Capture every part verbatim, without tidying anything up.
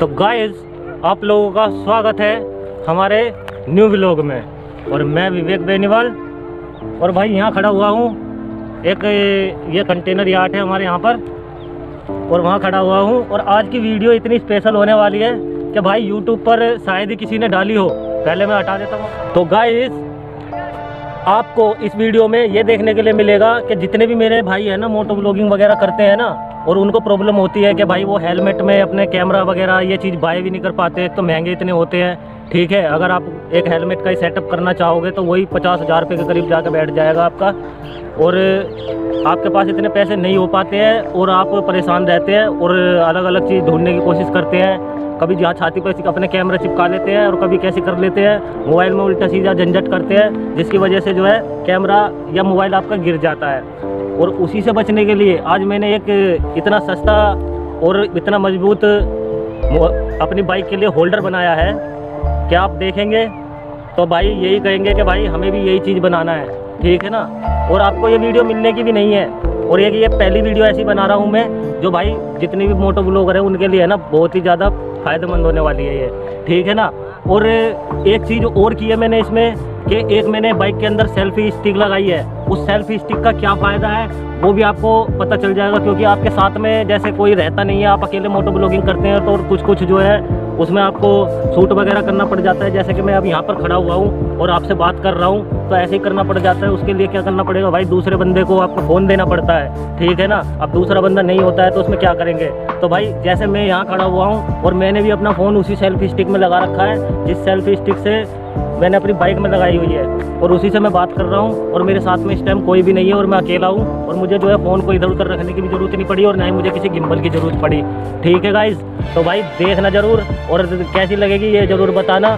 तो गाइस आप लोगों का स्वागत है हमारे न्यू व्लॉग में। और मैं विवेक बेनीवाल। और भाई यहाँ खड़ा हुआ हूँ, एक ये कंटेनर यार्ड है हमारे यहाँ पर, और वहाँ खड़ा हुआ हूँ। और आज की वीडियो इतनी स्पेशल होने वाली है कि भाई यूट्यूब पर शायद ही किसी ने डाली हो। पहले मैं हटा देता हूँ। तो गाइस आपको इस वीडियो में ये देखने के लिए मिलेगा कि जितने भी मेरे भाई हैं ना मोटो ब्लॉगिंग वगैरह करते हैं ना, और उनको प्रॉब्लम होती है कि भाई वो हेलमेट में अपने कैमरा वगैरह ये चीज़ बाय भी नहीं कर पाते, तो महंगे इतने होते हैं। ठीक है, अगर आप एक हेलमेट का ही सेटअप करना चाहोगे तो वही पचास हज़ार रुपये के करीब जाकर बैठ जाएगा आपका, और आपके पास इतने पैसे नहीं हो पाते हैं और आप परेशान रहते हैं और अलग अलग चीज़ ढूंढने की कोशिश करते हैं। कभी जहाँ छाती पर अपने कैमरा चिपका लेते हैं और कभी कैसे कर लेते हैं, मोबाइल में उल्टा सीधा झंझट करते हैं, जिसकी वजह से जो है कैमरा या मोबाइल आपका गिर जाता है। और उसी से बचने के लिए आज मैंने एक इतना सस्ता और इतना मजबूत अपनी बाइक के लिए होल्डर बनाया है कि आप देखेंगे तो भाई यही कहेंगे कि भाई हमें भी यही चीज़ बनाना है। ठीक है ना। और आपको ये वीडियो मिलने की भी नहीं है, और ये कि ये पहली वीडियो ऐसी बना रहा हूँ मैं जो भाई जितने भी मोटो ब्लॉगर हैं उनके लिए है ना बहुत ही ज़्यादा फ़ायदेमंद होने वाली है ये। ठीक है ना। और एक चीज़ और की है मैंने इसमें कि एक मैंने बाइक के अंदर सेल्फी स्टिक लगाई है। उस सेल्फी स्टिक का क्या फ़ायदा है वो भी आपको पता चल जाएगा, क्योंकि आपके साथ में जैसे कोई रहता नहीं है, आप अकेले मोटो ब्लॉगिंग करते हैं तो कुछ कुछ जो है उसमें आपको शूट वगैरह करना पड़ जाता है। जैसे कि मैं अब यहाँ पर खड़ा हुआ हूँ और आपसे बात कर रहा हूँ तो ऐसे ही करना पड़ जाता है। उसके लिए क्या करना पड़ेगा भाई, दूसरे बंदे को आपको फ़ोन देना पड़ता है। ठीक है ना। अब दूसरा बंदा नहीं होता है तो उसमें क्या करेंगे, तो भाई जैसे मैं यहाँ खड़ा हुआ हूँ और मैंने भी अपना फ़ोन उसी सेल्फी स्टिक में लगा रखा है जिस सेल्फी स्टिक से मैंने अपनी बाइक में लगाई हुई है, और उसी से मैं बात कर रहा हूँ। और मेरे साथ में इस टाइम कोई भी नहीं है और मैं अकेला हूँ, और मुझे जो है फ़ोन को इधर उधर रखने की भी ज़रूरत नहीं पड़ी और ना ही मुझे किसी गिम्बल की ज़रूरत पड़ी। ठीक है गाइज, तो भाई देखना ज़रूर और कैसी लगेगी ये ज़रूर बताना।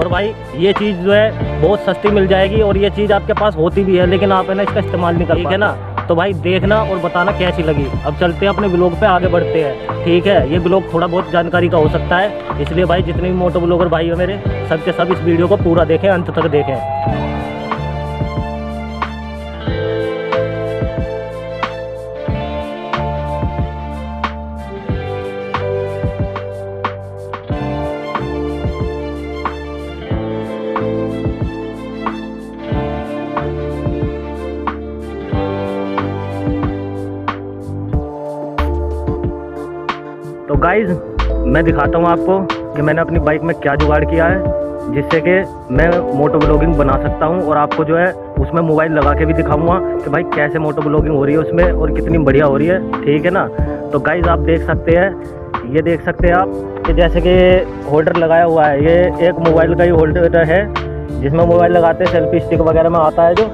और भाई ये चीज़ जो है बहुत सस्ती मिल जाएगी, और ये चीज़ आपके पास होती भी है लेकिन आप है ना इसका इस्तेमाल नहीं कर पाते। ठीक है ना। तो भाई देखना और बताना कैसी लगी। अब चलते हैं अपने ब्लॉग पे, आगे बढ़ते हैं। ठीक है, ये ब्लॉग थोड़ा बहुत जानकारी का हो सकता है, इसलिए भाई जितने भी मोटो ब्लॉगर भाई हो मेरे सब के सब इस वीडियो को पूरा देखें, अंत तक देखें। तो गाइज मैं दिखाता हूँ आपको कि मैंने अपनी बाइक में क्या जुगाड़ किया है जिससे कि मैं मोटो ब्लॉगिंग बना सकता हूँ, और आपको जो है उसमें मोबाइल लगा के भी दिखाऊंगा कि भाई कैसे मोटो ब्लॉगिंग हो रही है उसमें और कितनी बढ़िया हो रही है। ठीक है ना। तो गाइज आप देख सकते हैं, ये देख सकते हैं आप कि जैसे कि होल्डर लगाया हुआ है, ये एक मोबाइल का ही होल्डर है जिसमें मोबाइल लगाते हैं, सेल्फी स्टिक वगैरह में आता है जो।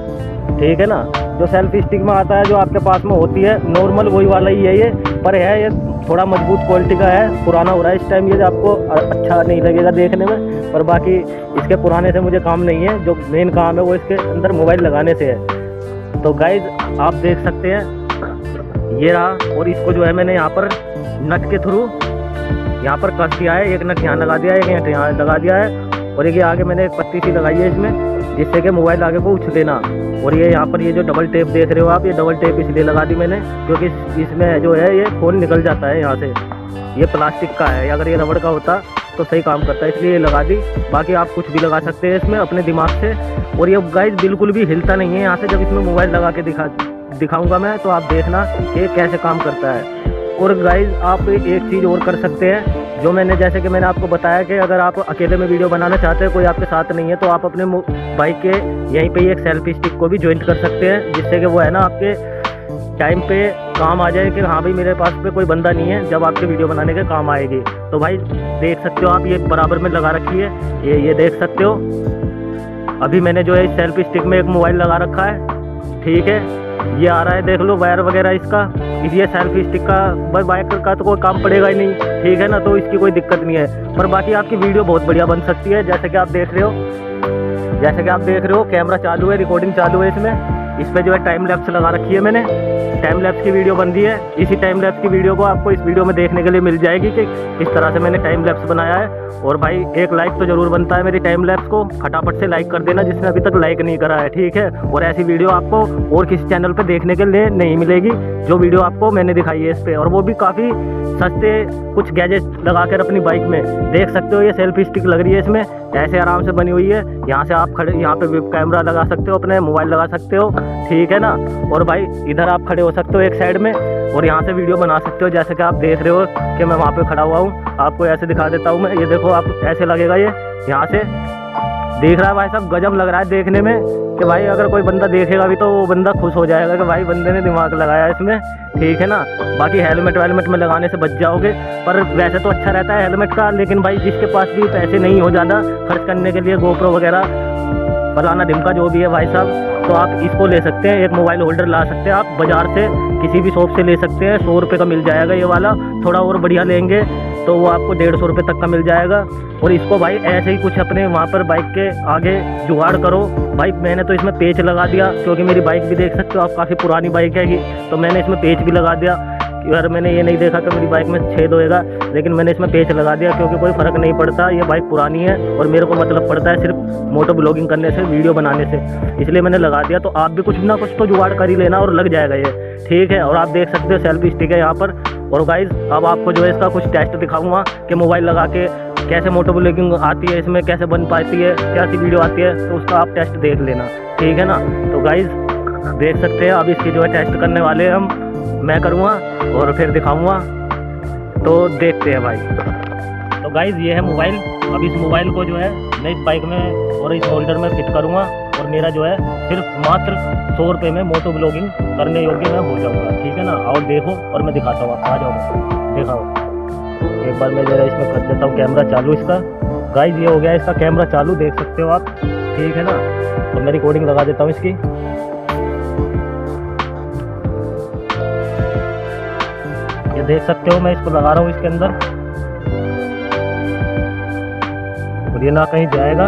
ठीक है ना। जो सेल्फी स्टिक में आता है जो आपके पास में होती है नॉर्मल वही वाला ही है ये, पर है ये थोड़ा मजबूत क्वालिटी का है। पुराना हो रहा है इस टाइम, ये आपको अच्छा नहीं लगेगा देखने में, पर बाकी इसके पुराने से मुझे काम नहीं है, जो मेन काम है वो इसके अंदर मोबाइल लगाने से है। तो गाइज आप देख सकते हैं ये रहा, और इसको जो है मैंने यहाँ पर नट के थ्रू यहाँ पर कस दिया है। एक नट यहाँ लगा दिया है, एक नट यहाँ लगा दिया है, और ये आगे मैंने एक पत्ती सी लगाई है इसमें जिससे कि मोबाइल आगे को उछले ना। और ये यहाँ पर ये जो डबल टेप देख रहे हो आप, ये डबल टेप इसलिए लगा दी मैंने क्योंकि इसमें जो है ये फ़ोन निकल जाता है यहाँ से। ये प्लास्टिक का है, अगर ये रबड़ का होता तो सही काम करता है, इसलिए ये लगा दी। बाकी आप कुछ भी लगा सकते हैं इसमें अपने दिमाग से। और ये गाइस बिल्कुल भी हिलता नहीं है यहाँ से। जब इसमें मोबाइल लगा के दिखा दिखाऊँगा मैं तो आप देखना कि कैसे काम करता है। और गाइज आप एक चीज़ और कर सकते हैं जो मैंने जैसे कि मैंने आपको बताया कि अगर आप अकेले में वीडियो बनाना चाहते हैं, कोई आपके साथ नहीं है, तो आप अपने बाइक के यहीं पे ही एक सेल्फी स्टिक को भी ज्वाइंट कर सकते हैं जिससे कि वो है ना आपके टाइम पे काम आ जाए कि हाँ भाई मेरे पास पे कोई बंदा नहीं है, जब आपके वीडियो बनाने के काम आएगी। तो भाई देख सकते हो आप, ये बराबर में लगा रखी है, ये ये देख सकते हो। अभी मैंने जो है इस सेल्फी स्टिक में एक मोबाइल लगा रखा है। ठीक है, ये आ रहा है देख लो वायर वगैरह इसका, ये सेल्फी स्टिक का बस बाइक का तो कोई काम पड़ेगा ही नहीं। ठीक है ना। तो इसकी कोई दिक्कत नहीं है, पर बाकी आपकी वीडियो बहुत बढ़िया बन सकती है। जैसे कि आप देख रहे हो जैसे कि आप देख रहे हो कैमरा चालू है, रिकॉर्डिंग चालू है इसमें, इस पर जो है टाइम लैप्स लगा रखी है मैंने, टाइम लैप्स की वीडियो बन रही है। इसी टाइम लैप्स की वीडियो को आपको इस वीडियो में देखने के लिए मिल जाएगी कि किस तरह से मैंने टाइम लैप्स बनाया है। और भाई एक लाइक तो ज़रूर बनता है मेरी टाइम लैप्स को, फटाफट से लाइक कर देना जिसने अभी तक लाइक नहीं करा है, ठीक है। और ऐसी वीडियो आपको और किसी चैनल पर देखने के लिए नहीं मिलेगी जो वीडियो आपको मैंने दिखाई है इस पर, और वो भी काफ़ी सस्ते कुछ गैजेट लगा कर अपनी बाइक में। देख सकते हो ये सेल्फी स्टिक लग रही है, इसमें ऐसे आराम से बनी हुई है, यहाँ से आप खड़े, यहाँ पे कैमरा लगा सकते हो, अपने मोबाइल लगा सकते हो, ठीक है ना। और भाई इधर आप खड़े हो सकते हो एक साइड में और यहाँ से वीडियो बना सकते हो, जैसे कि आप देख रहे हो कि मैं वहाँ पे खड़ा हुआ हूँ। आपको ऐसे दिखा देता हूँ मैं, ये देखो आप ऐसे लगेगा, ये यहाँ से देख रहा है भाई साहब, गजब लग रहा है देखने में कि भाई अगर कोई बंदा देखेगा भी तो वो बंदा खुश हो जाएगा कि भाई बंदे ने दिमाग लगाया इसमें, ठीक है ना। बाकी हेलमेट वेलमेट में लगाने से बच जाओगे, पर वैसे तो अच्छा रहता है हेलमेट का, लेकिन भाई जिसके पास भी पैसे नहीं हो ज़्यादा खर्च करने के लिए गोप्रो वगैरह फलाना ढिमका जो भी है भाई साहब, तो आप इसको ले सकते हैं। एक मोबाइल होल्डर ला सकते हैं आप बाज़ार से, किसी भी शॉप से ले सकते हैं, सौ रुपये का मिल जाएगा ये वाला। थोड़ा और बढ़िया लेंगे तो वो आपको डेढ़ सौ रुपये तक का मिल जाएगा। और इसको भाई ऐसे ही कुछ अपने वहाँ पर बाइक के आगे जुगाड़ करो। भाई मैंने तो इसमें पेच लगा दिया, क्योंकि मेरी बाइक भी देख सकते हो आप काफ़ी पुरानी बाइक है, तो मैंने इसमें पेच भी लगा दिया। यार मैंने ये नहीं देखा कि मेरी बाइक में छेद होएगा, लेकिन मैंने इसमें पेच लगा दिया क्योंकि कोई फ़र्क नहीं पड़ता, ये बाइक पुरानी है और मेरे को मतलब पड़ता है सिर्फ मोटो ब्लॉगिंग करने से, वीडियो बनाने से, इसलिए मैंने लगा दिया। तो आप भी कुछ ना कुछ तो जुगाड़ कर ही लेना और लग जाएगा ये, ठीक है। और आप देख सकते हो सेल्फी स्टिक है यहाँ पर। और गाइज़ अब आपको जो है इसका कुछ टेस्ट दिखाऊंगा कि मोबाइल लगा के कैसे मोटो ब्लॉगिंग आती है, इसमें कैसे बन पाती है, कैसी वीडियो आती है, तो उसका आप टेस्ट देख लेना, ठीक है ना। तो गाइज़ देख सकते हैं अब इसकी जो है टेस्ट करने वाले हम, मैं करूँगा और फिर दिखाऊँगा, तो देखते हैं भाई। तो गाइज़ ये है मोबाइल, अब इस मोबाइल को जो है मैं इस बाइक में और इस होल्डर में फिट करूँगा और मेरा जो है सिर्फ मात्र सौ रुपये में मोटो ब्लॉगिंग करने योग्य मैं हो जाऊँगा, ठीक है ना। और देखो और मैं दिखाता हूँ, आ जाओ दिखाओ एक बार, मैं ज़रा इसमें कर देता हूँ कैमरा चालू इसका। गाइज़ ये हो गया इसका कैमरा चालू, देख सकते हो आप, ठीक है ना। तो मैं रिकॉर्डिंग लगा देता हूँ इसकी। ये देख सकते हो मैं इसको लगा रहा हूँ इसके अंदर, और ये ना कहीं जाएगा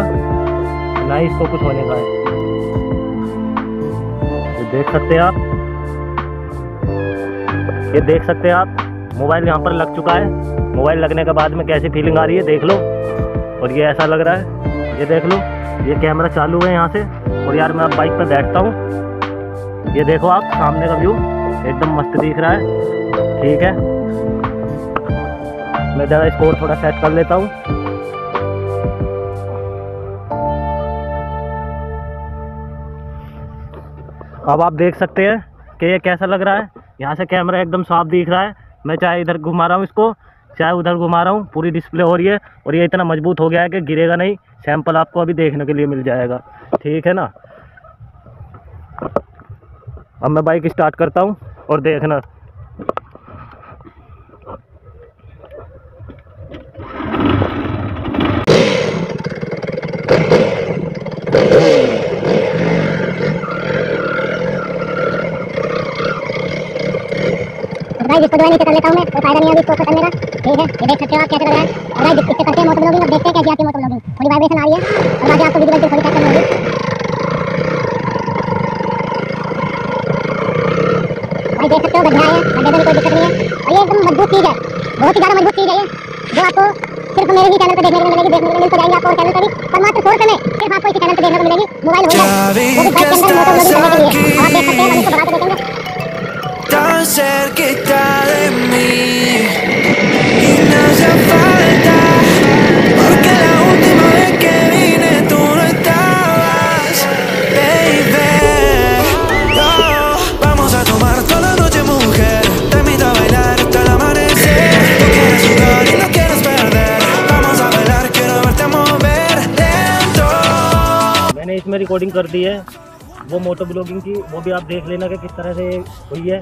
ना ही इसको कुछ होने का है, ये देख सकते हैं आप, ये देख सकते हैं आप। मोबाइल यहाँ पर लग चुका है, मोबाइल लगने के बाद में कैसी फीलिंग आ रही है देख लो। और ये ऐसा लग रहा है, ये देख लो, ये कैमरा चालू है यहाँ से। और यार मैं अब बाइक पर बैठता हूँ, ये देखो आप सामने का व्यू एकदम मस्त दिख रहा है, ठीक है। मैं ज़रा स्कोर थोड़ा सेट कर लेता हूँ, अब आप देख सकते हैं कि ये कैसा लग रहा है। यहाँ से कैमरा एकदम साफ दिख रहा है, मैं चाहे इधर घुमा रहा हूँ इसको, चाहे उधर घुमा रहा हूँ, पूरी डिस्प्ले हो रही है। और ये इतना मजबूत हो गया है कि गिरेगा नहीं, सैंपल आपको अभी देखने के लिए मिल जाएगा, ठीक है ना। अब मैं बाइक स्टार्ट करता हूँ और देखना, इसको नहीं कर लेता हूं मैं, कोई फायदा नहीं है इसको करने का, ठीक है। ये देख सकते हो आप कैसे लग रहा है, और गाइस इससे करते हैं मोटो ब्लॉगिंग, अब देखते हैं कैसी आती है मोटो ब्लॉगिंग। थोड़ी वाइब्रेशन आ रही है और बाकी आपको वीडियो थोड़ी कैप्चर होगी। भाई देख सकते हो बढ़िया है, अंदर में कोई दिक्कत नहीं है, और ये एकदम मजबूत चीज है, बहुत ही ज्यादा मजबूत चीज है ये, जो आपको सिर्फ मेरे ही चैनल पे देखने को मिलेगी, देखने को मिल जाएगी आपको और चैनल पर भी, पर मात्र सौ रुपए में सिर्फ आपको इसी चैनल पे देखने को मिलेगी mobile holder. Tan cerquita de mí y no hace falta, porque la última vez que vine tú no estabas, baby. No, vamos a tomar toda la noche, mujer. Te invito a bailar hasta el amanecer. No quieres jugar y no quieres perder. Vamos a bailar, quiero verte mover dentro. मैंने इसमें recording कर दी है वो मोटो blogging की, वो भी आप देख लेना कि किस तरह से हुई है।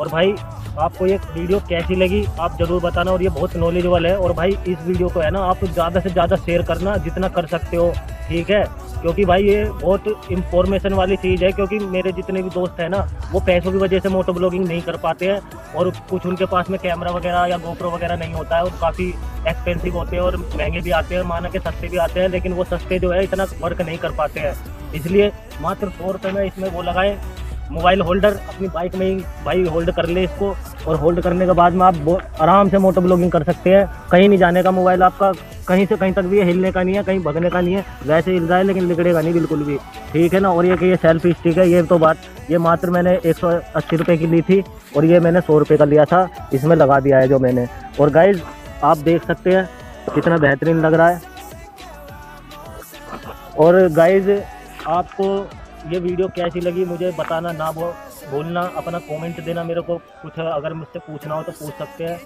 और भाई आपको ये वीडियो कैसी लगी आप ज़रूर बताना, और ये बहुत नॉलेजेबल है। और भाई इस वीडियो को है ना आप ज़्यादा से ज़्यादा शेयर करना जितना कर सकते हो, ठीक है, क्योंकि भाई ये बहुत इंफॉर्मेशन वाली चीज़ है। क्योंकि मेरे जितने भी दोस्त हैं ना वो पैसों की वजह से मोटो ब्लॉगिंग नहीं कर पाते हैं, और कुछ उनके पास में कैमरा वगैरह या गोप्रो वगैरह नहीं होता है, और काफ़ी एक्सपेंसिव होते हैं और महंगे भी आते हैं, माना के सस्ते भी आते हैं, लेकिन वो सस्ते जो है इतना वर्क नहीं कर पाते हैं, इसलिए मात्र सौ रुपये में इसमें वो लगाए मोबाइल होल्डर अपनी बाइक में ही बाइक होल्ड कर ले इसको, और होल्ड करने के बाद में आप आराम से मोटर ब्लॉगिंग कर सकते हैं। कहीं नहीं जाने का, मोबाइल आपका कहीं से कहीं तक भी हिलने का नहीं है, कहीं भगने का नहीं है। वैसे हिल रहा है लेकिन लिगड़ेगा नहीं बिल्कुल भी, ठीक है ना। और ये कि ये सेल्फी स्टिक है, ये तो बात ये मात्र मैंने एक सौ अस्सी रुपये की ली थी और ये मैंने सौ रुपये का लिया था, इसमें लगा दिया है जो मैंने। और गाइज आप देख सकते हैं कितना बेहतरीन लग रहा है। और गाइज आपको ये वीडियो कैसी लगी मुझे बताना ना भूलना, अपना कमेंट देना मेरे को, कुछ अगर मुझसे पूछना हो तो पूछ सकते हैं।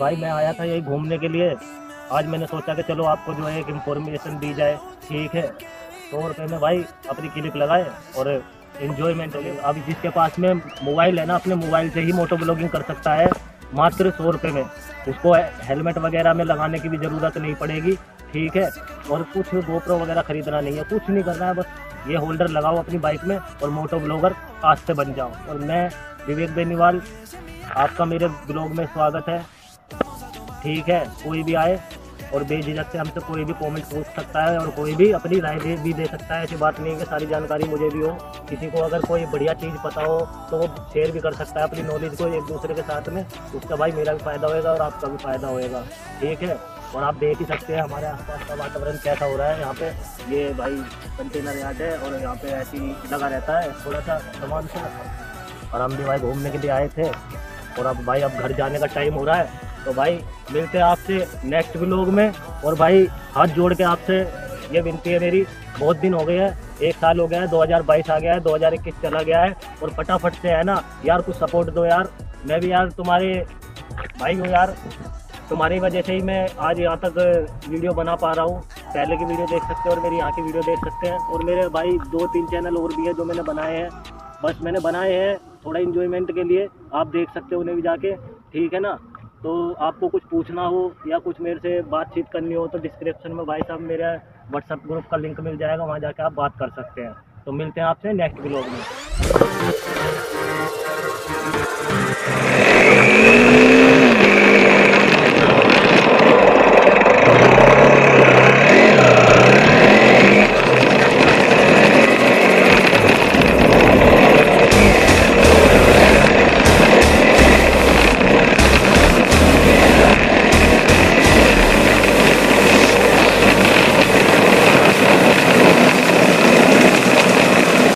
भाई मैं आया था यही घूमने के लिए, आज मैंने सोचा कि चलो आपको जो है एक इंफॉर्मेशन दी जाए, ठीक है। सौ रुपये में भाई अपनी क्लिप लगाए और इन्जॉयमेंट। अब जिसके पास में मोबाइल है ना, अपने मोबाइल से ही मोटो ब्लॉगिंग कर सकता है मात्र सौ रुपये में। उसको हेलमेट वगैरह में लगाने की भी ज़रूरत नहीं पड़ेगी, ठीक है। और कुछ गोप्रो वगैरह खरीदना नहीं है, कुछ नहीं करना है, बस ये होल्डर लगाओ अपनी बाइक में और मोटो ब्लॉगर आज से बन जाओ। और मैं विवेक बेनीवाल, आपका मेरे ब्लॉग में स्वागत है, ठीक है। कोई भी आए और बेझिझक से हमसे कोई भी कमेंट पूछ सकता है और कोई भी अपनी राय भी दे सकता है। ऐसी बात नहीं है कि सारी जानकारी मुझे भी हो, किसी को अगर कोई बढ़िया चीज़ पता हो तो वो शेयर भी कर सकता है अपनी नॉलेज को एक दूसरे के साथ में। उसका भाई मेरा भी फ़ायदा होएगा और आपका भी फ़ायदा होएगा, ठीक है। और आप देख ही सकते हैं हमारे आसपास का वातावरण कैसा हो रहा है। यहाँ पे ये भाई कंटेनर यार्ड है और यहाँ पे ऐसी लगा रहता है थोड़ा सा सामान सा। और हम भी भाई घूमने के लिए आए थे और अब भाई अब घर जाने का टाइम हो रहा है, तो भाई मिलते हैं आपसे नेक्स्ट व्लॉग में। और भाई हाथ जोड़ के आपसे ये विनती है मेरी, बहुत दिन हो गए हैं, एक साल हो गया है, दो हज़ार बाईस आ गया है, दो हज़ार इक्कीस चला गया है, और फटाफट से है ना यार कुछ सपोर्ट दो यार। मैं भी यार तुम्हारे भाई हूँ यार, तुम्हारी वजह से ही मैं आज यहाँ तक वीडियो बना पा रहा हूँ। पहले की वीडियो देख सकते हैं और मेरी यहाँ की वीडियो देख सकते हैं। और मेरे भाई दो तीन चैनल और भी है जो मैंने बनाए हैं, बस मैंने बनाए हैं थोड़ा इन्जॉयमेंट के लिए, आप देख सकते हो उन्हें भी जाके, ठीक है ना। तो आपको कुछ पूछना हो या कुछ मेरे से बातचीत करनी हो तो डिस्क्रिप्शन में भाई साहब मेरा व्हाट्सएप ग्रुप का लिंक मिल जाएगा, वहाँ जाके आप बात कर सकते हैं। तो मिलते हैं आपसे नेक्स्ट व्लॉग में।